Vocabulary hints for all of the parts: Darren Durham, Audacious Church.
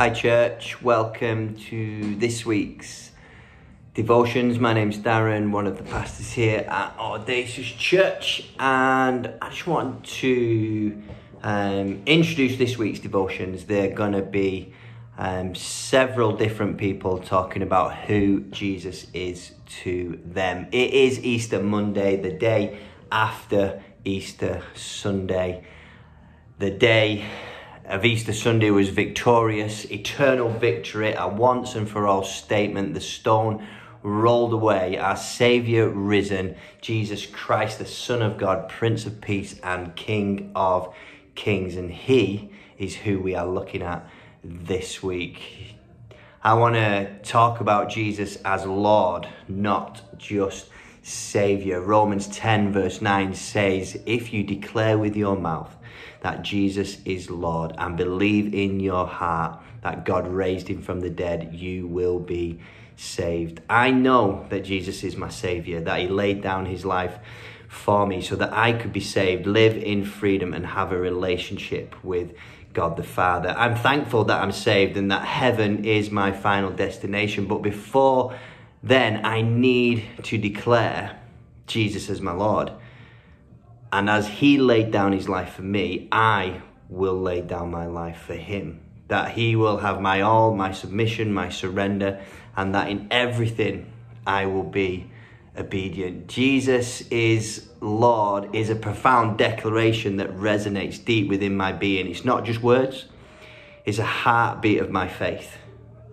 Hi church, welcome to this week's devotions. My name's Darren, one of the pastors here at Audacious Church, and I just want to introduce this week's devotions. They're going to be several different people talking about who Jesus is to them. It is Easter Monday, the day after Easter Sunday. The day of Easter Sunday was victorious, eternal victory, a once and for all statement. The stone rolled away, our Saviour risen, Jesus Christ, the Son of God, Prince of Peace and King of Kings. And he is who we are looking at this week. I want to talk about Jesus as Lord, not just Saviour. Romans 10 verse 9 says, if you declare with your mouth that Jesus is Lord and believe in your heart that God raised him from the dead, you will be saved. I know that Jesus is my Saviour, that he laid down his life for me so that I could be saved, live in freedom and have a relationship with God the Father. I'm thankful that I'm saved and that heaven is my final destination. But before then, I need to declare Jesus as my Lord. And as he laid down his life for me, I will lay down my life for him. That he will have my all, my submission, my surrender, and that in everything I will be obedient. Jesus is Lord is a profound declaration that resonates deep within my being. It's not just words, it's a heartbeat of my faith.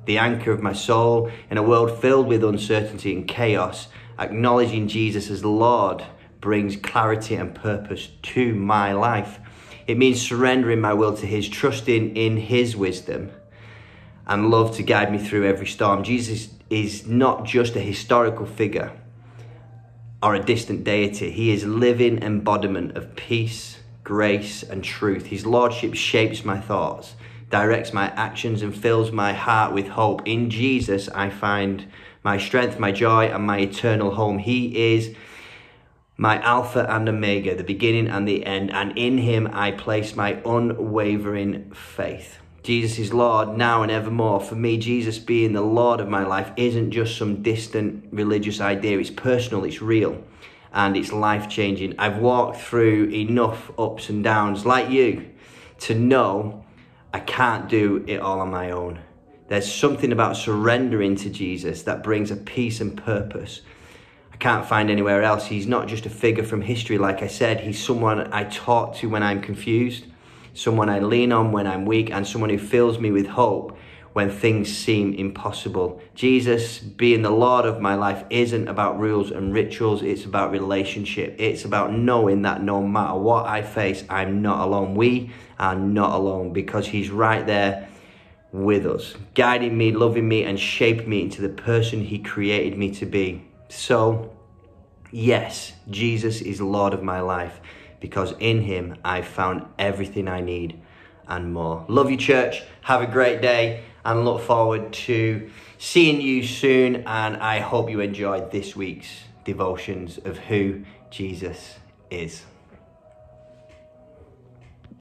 The anchor of my soul in a world filled with uncertainty and chaos, acknowledging Jesus as Lord brings clarity and purpose to my life. It means surrendering my will to his, trusting in his wisdom and love to guide me through every storm. Jesus is not just a historical figure or a distant deity. He is living embodiment of peace, grace, and truth. His lordship shapes my thoughts, directs my actions, and fills my heart with hope. In Jesus, I find my strength, my joy, and my eternal home. He is my Alpha and Omega, the beginning and the end, and in him I place my unwavering faith. Jesus is Lord now and evermore. For me, Jesus being the Lord of my life isn't just some distant religious idea. It's personal, it's real, and it's life-changing. I've walked through enough ups and downs, like you, to know I can't do it all on my own. There's something about surrendering to Jesus that brings a peace and purpose I can't find anywhere else. He's not just a figure from history, like I said. He's someone I talk to when I'm confused, someone I lean on when I'm weak, and someone who fills me with hope when things seem impossible. Jesus being the Lord of my life isn't about rules and rituals. It's about relationship. It's about knowing that no matter what I face, I'm not alone. We are not alone because he's right there with us, guiding me, loving me, and shaping me into the person he created me to be. So, yes, Jesus is Lord of my life because in him I found everything I need and more. Love you, church. Have a great day and look forward to seeing you soon. And I hope you enjoyed this week's devotions of who Jesus is.